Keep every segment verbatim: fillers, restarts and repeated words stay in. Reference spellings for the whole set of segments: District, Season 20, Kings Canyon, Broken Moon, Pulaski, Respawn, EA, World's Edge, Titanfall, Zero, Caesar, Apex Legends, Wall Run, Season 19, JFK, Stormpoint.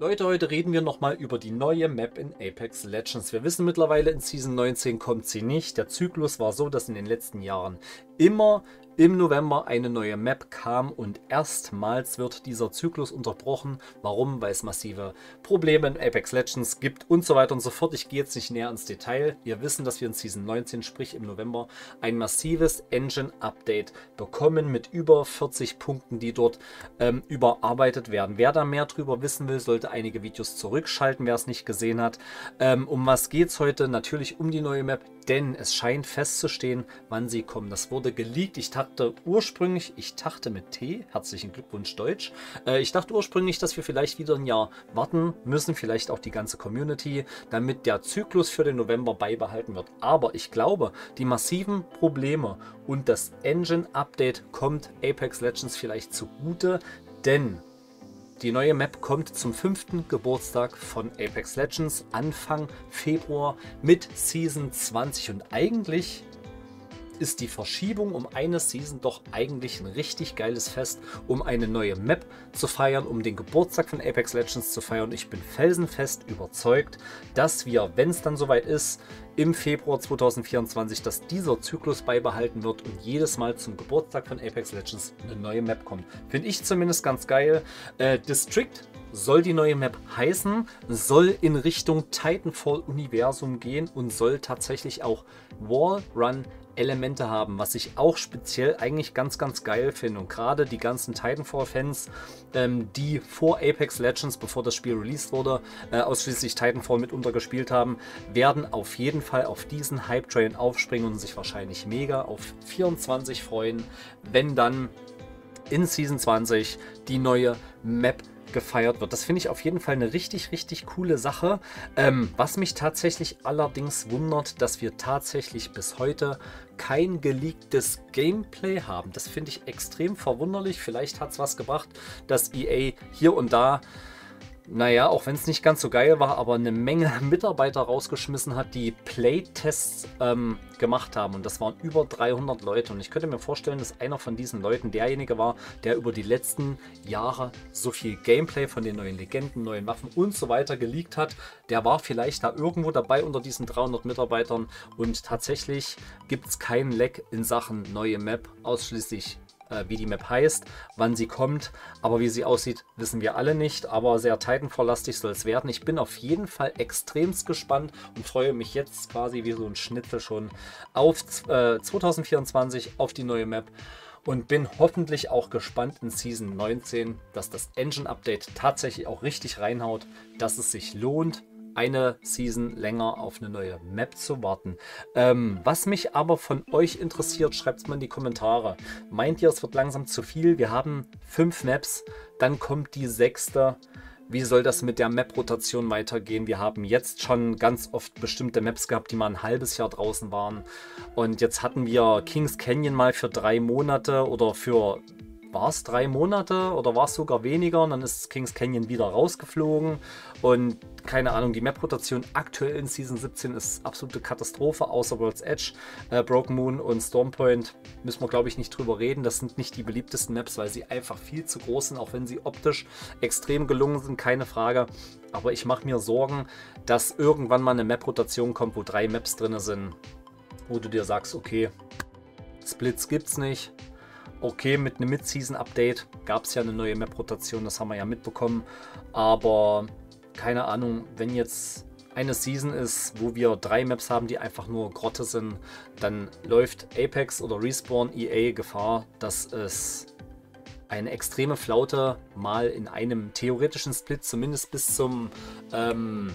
Leute, heute reden wir nochmal über die neue Map in Apex Legends. Wir wissen mittlerweile, in Season neunzehn kommt sie nicht. Der Zyklus war so, dass in den letzten Jahren immer im November eine neue Map kam und erstmals wird dieser Zyklus unterbrochen. Warum? Weil es massive Probleme in Apex Legends gibt und so weiter und so fort. Ich gehe jetzt nicht näher ins Detail. Wir wissen, dass wir in Season neunzehn, sprich im November, ein massives Engine-Update bekommen mit über vierzig Punkten, die dort ähm, überarbeitet werden. Wer da mehr drüber wissen will, sollte einige Videos zurückschalten, wer es nicht gesehen hat. Ähm, um was geht es heute? Natürlich um die neue Map, denn es scheint festzustehen, wann sie kommen. Das wurde geleakt. Ich dachte ursprünglich, ich dachte mit T, herzlichen Glückwunsch Deutsch, äh, ich dachte ursprünglich, dass wir vielleicht wieder ein Jahr warten müssen, vielleicht auch die ganze Community, damit der Zyklus für den November beibehalten wird. Aber ich glaube, die massiven Probleme und das Engine-Update kommt Apex Legends vielleicht zugute, denn die neue Map kommt zum fünften Geburtstag von Apex Legends Anfang Februar mit Season zwanzig und eigentlich ist die Verschiebung um eine Season doch eigentlich ein richtig geiles Fest, um eine neue Map zu feiern, um den Geburtstag von Apex Legends zu feiern. Ich bin felsenfest überzeugt, dass wir, wenn es dann soweit ist, im Februar zweitausendvierundzwanzig, dass dieser Zyklus beibehalten wird und jedes Mal zum Geburtstag von Apex Legends eine neue Map kommt. Finde ich zumindest ganz geil. Äh, District soll die neue Map heißen, soll in Richtung Titanfall-Universum gehen und soll tatsächlich auch Wall Run Elemente haben, was ich auch speziell eigentlich ganz, ganz geil finde. Und gerade die ganzen Titanfall-Fans, ähm, die vor Apex Legends, bevor das Spiel released wurde, äh, ausschließlich Titanfall mitunter gespielt haben, werden auf jeden Fall auf diesen Hype-Train aufspringen und sich wahrscheinlich mega auf vierundzwanzig freuen, wenn dann in Season zwanzig die neue Map gefeiert wird. Das finde ich auf jeden Fall eine richtig, richtig coole Sache. Ähm, was mich tatsächlich allerdings wundert, dass wir tatsächlich bis heute kein geleaktes Gameplay haben. Das finde ich extrem verwunderlich. Vielleicht hat es was gebracht, dass E A hier und da, naja, auch wenn es nicht ganz so geil war, aber eine Menge Mitarbeiter rausgeschmissen hat, die Playtests ähm, gemacht haben. Und das waren über dreihundert Leute. Und ich könnte mir vorstellen, dass einer von diesen Leuten derjenige war, der über die letzten Jahre so viel Gameplay von den neuen Legenden, neuen Waffen und so weiter geleakt hat. Der war vielleicht da irgendwo dabei unter diesen dreihundert Mitarbeitern. Und tatsächlich gibt es keinen Leck in Sachen neue Map, ausschließlich wie die Map heißt, wann sie kommt, aber wie sie aussieht, wissen wir alle nicht, aber sehr Titanfall-lastig soll es werden. Ich bin auf jeden Fall extremst gespannt und freue mich jetzt quasi wie so ein Schnitzel schon auf äh, zweitausendvierundzwanzig, auf die neue Map und bin hoffentlich auch gespannt in Season neunzehn, dass das Engine-Update tatsächlich auch richtig reinhaut, dass es sich lohnt, eine Season länger auf eine neue Map zu warten. Ähm, was mich aber von euch interessiert, schreibt es mal in die Kommentare. Meint ihr, es wird langsam zu viel? Wir haben fünf Maps, dann kommt die sechste. Wie soll das mit der Map-Rotation weitergehen? Wir haben jetzt schon ganz oft bestimmte Maps gehabt, die mal ein halbes Jahr draußen waren. Und jetzt hatten wir Kings Canyon mal für drei Monate oder für... war es drei Monate oder war es sogar weniger und dann ist Kings Canyon wieder rausgeflogen und keine Ahnung, die Map-Rotation aktuell in Season siebzehn ist absolute Katastrophe, außer World's Edge, äh, Broken Moon und Stormpoint müssen wir glaube ich nicht drüber reden, das sind nicht die beliebtesten Maps, weil sie einfach viel zu groß sind, auch wenn sie optisch extrem gelungen sind, keine Frage, aber ich mache mir Sorgen, dass irgendwann mal eine Map-Rotation kommt, wo drei Maps drin sind, wo du dir sagst, okay, Splits gibt's nicht. Okay, mit einem Mid-Season-Update gab es ja eine neue Map-Rotation, das haben wir ja mitbekommen. Aber keine Ahnung, wenn jetzt eine Season ist, wo wir drei Maps haben, die einfach nur Grotte sind, dann läuft Apex oder Respawn E A Gefahr, dass es eine extreme Flaute mal in einem theoretischen Split, zumindest bis zum ähm,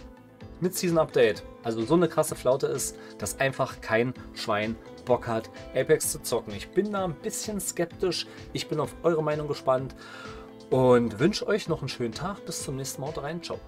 Mid-Season-Update, also so eine krasse Flaute ist, dass einfach kein Schwein Bock hat, Apex zu zocken. Ich bin da ein bisschen skeptisch. Ich bin auf eure Meinung gespannt und wünsche euch noch einen schönen Tag. Bis zum nächsten Mal. Haut rein. Ciao.